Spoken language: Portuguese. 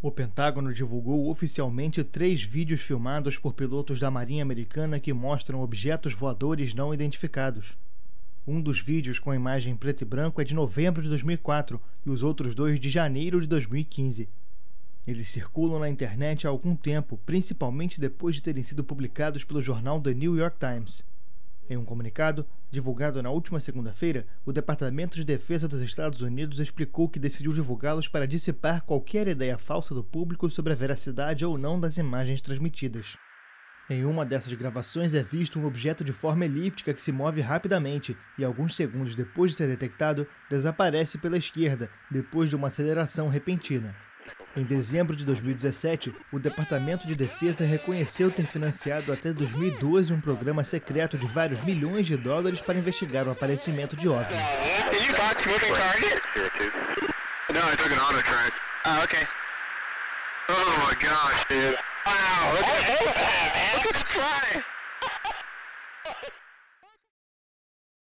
O Pentágono divulgou oficialmente 3 vídeos filmados por pilotos da Marinha Americana que mostram objetos voadores não identificados. Um dos vídeos com imagem em preto e branco é de novembro de 2004 e os outros 2 de janeiro de 2015. Eles circulam na internet há algum tempo, principalmente depois de terem sido publicados pelo jornal The New York Times. Em um comunicado, divulgado na última segunda-feira, o Departamento de Defesa dos Estados Unidos explicou que decidiu divulgá-los para dissipar qualquer ideia falsa do público sobre a veracidade ou não das imagens transmitidas. Em uma dessas gravações é visto um objeto de forma elíptica que se move rapidamente e, alguns segundos depois de ser detectado, desaparece pela esquerda, depois de uma aceleração repentina. Em dezembro de 2017, o Departamento de Defesa reconheceu ter financiado até 2012 um programa secreto de vários milhões de dólares para investigar o aparecimento de OVNIs.